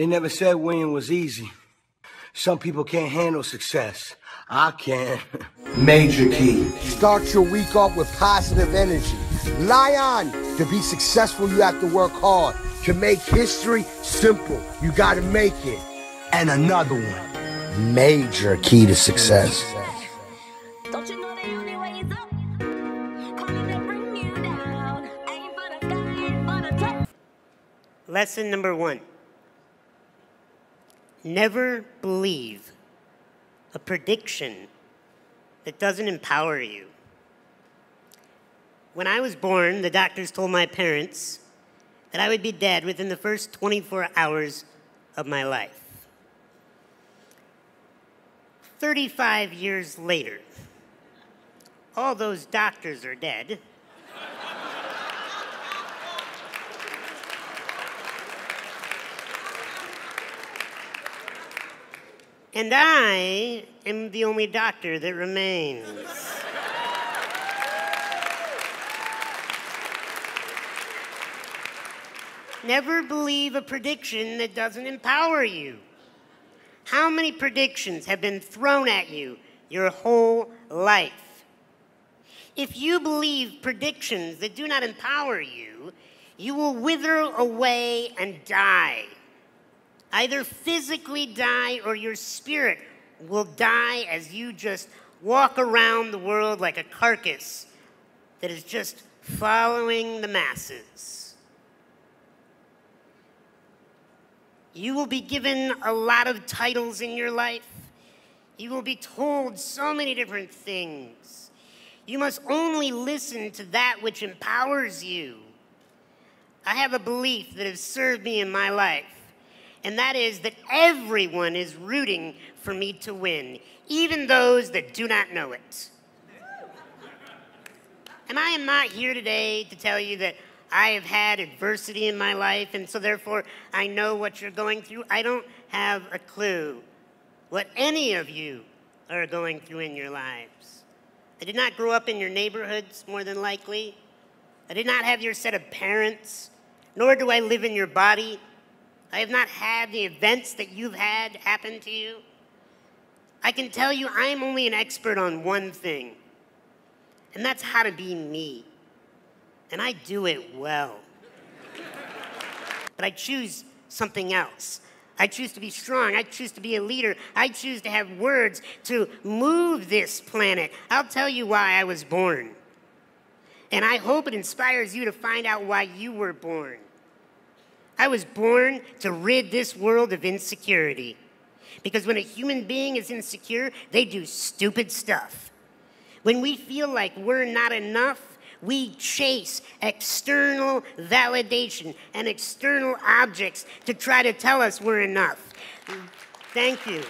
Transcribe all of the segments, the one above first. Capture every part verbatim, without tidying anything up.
They never said winning was easy. Some people can't handle success. I can. Major key. Start your week off with positive energy. Lion, to be successful, you have to work hard. To make history simple, you gotta make it. And another one. Major key to success. Don't you know the only way is up? Bring you down. Ain't but a guy, but a Lesson number one. Never believe a prediction that doesn't empower you. When I was born, the doctors told my parents that I would be dead within the first twenty-four hours of my life. thirty-five years later, all those doctors are dead. And I am the only doctor that remains. Never believe a prediction that doesn't empower you. How many predictions have been thrown at you your whole life? If you believe predictions that do not empower you, you will wither away and die. Either physically die or your spirit will die as you just walk around the world like a carcass that is just following the masses. You will be given a lot of titles in your life. You will be told so many different things. You must only listen to that which empowers you. I have a belief that has served me in my life. And that is that everyone is rooting for me to win, even those that do not know it. And I am not here today to tell you that I have had adversity in my life, and so therefore I know what you're going through. I don't have a clue what any of you are going through in your lives. I did not grow up in your neighborhoods, more than likely. I did not have your set of parents, nor do I live in your body. I have not had the events that you've had happen to you. I can tell you I'm only an expert on one thing, and that's how to be me. And I do it well. But I choose something else. I choose to be strong. I choose to be a leader. I choose to have words to move this planet. I'll tell you why I was born. And I hope it inspires you to find out why you were born. I was born to rid this world of insecurity. Because when a human being is insecure, they do stupid stuff. When we feel like we're not enough, we chase external validation and external objects to try to tell us we're enough. Thank you.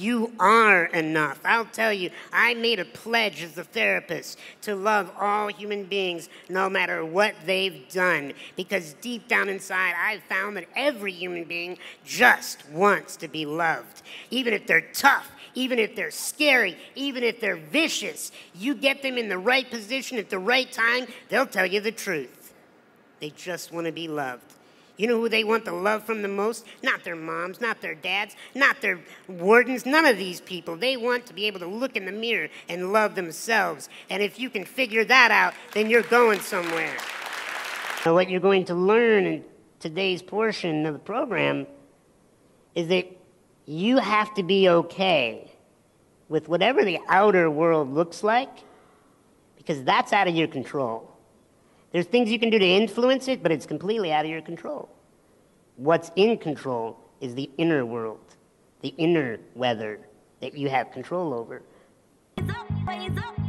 You are enough. I'll tell you, I made a pledge as a therapist to love all human beings no matter what they've done, because deep down inside, I've found that every human being just wants to be loved. Even if they're tough, even if they're scary, even if they're vicious, you get them in the right position at the right time, they'll tell you the truth. They just want to be loved. You know who they want the love from the most? Not their moms, not their dads, not their wardens, none of these people. They want to be able to look in the mirror and love themselves. And if you can figure that out, then you're going somewhere. So what you're going to learn in today's portion of the program is that you have to be okay with whatever the outer world looks like, because that's out of your control. There's things you can do to influence it, but it's completely out of your control. What's in control is the inner world, the inner weather that you have control over. It's up, it's up.